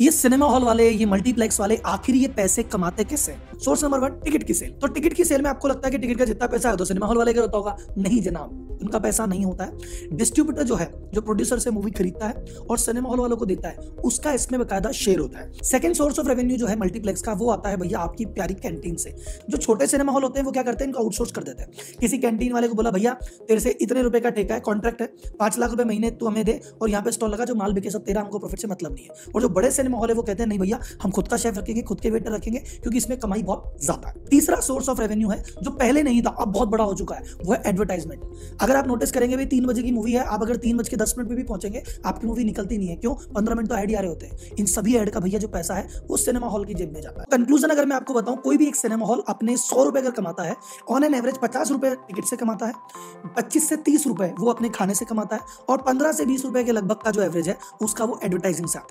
ये cinema hall वाले, ये मल्टीप्लेक्स वाले आखिर ये पैसे कमाते कैसे? सोर्स नंबर 1, टिकट की सेल। तो टिकट की सेल में आपको लगता है कि टिकट का जितना पैसा है तो सिनेमा हॉल वाले का होता होगा। नहीं जनाब, उनका पैसा नहीं होता है। डिस्ट्रीब्यूटर जो है, जो प्रोड्यूसर से मूवी खरीदता है और सिनेमा हॉल वालों को देता है, उसका इसमें बकायदा शेयर होता है। सेकंड सोर्स ऑफ रेवेन्यू जो है मल्टीप्लेक्स का, वो आता है भैया आपकी प्यारी कैंटीन से। जो छोटे सिनेमा हॉल होते हैं वो क्या करते हैं, इनको आउटसोर्स कर देते हैं। किसी कैंटीन वाले को बोला भैया तेरे से इतने रुपए का ठेका है, कॉन्ट्रैक्ट है, 5 लाख रुपए महीने तू हमें दे और यहाँ पे स्टॉल लगा, जो माल बिके सब तेरा, हमको प्रॉफिट से मतलब नहीं है। और जो बड़े सिनेमा हॉल है वो कहते हैं नहीं भैया हम खुद का शेफ रखेंगे, खुद के वेटर रखेंगे, क्योंकि इसमें कमाई बहुत ज्यादा है। तीसरा सोर्स ऑफ रेवेन्यू है जो पहले नहीं था, अब बहुत बड़ा हो चुका है, वो है एडवर्टाइजमेंट। अगर आप नोटिस करेंगे भाई 3 बजे की मूवी है, आप अगर 3:10 पे भी पहुंचेंगे आपकी मूवी निकलती नहीं है। क्यों? 15 मिनट तो ऐड ही आ रहे होते हैं। इन सभी ऐड का भैया जो पैसा है वो सिनेमा हॉल की जेब में जाता है। कंक्लूजन अगर मैं आपको बताऊं, कोई भी एक सिनेमा हॉल अपने 100 रुपए अगर कमाता है, ऑन एन एवरेज 50 रुपए टिकट से कमाता है, 25 से 30 रुपए वो अपने खाने से कमाता है और 15 से 20 रुपए के लगभग का जो एवरेज है उसका वो एडवर्टाइजिंग से आता है।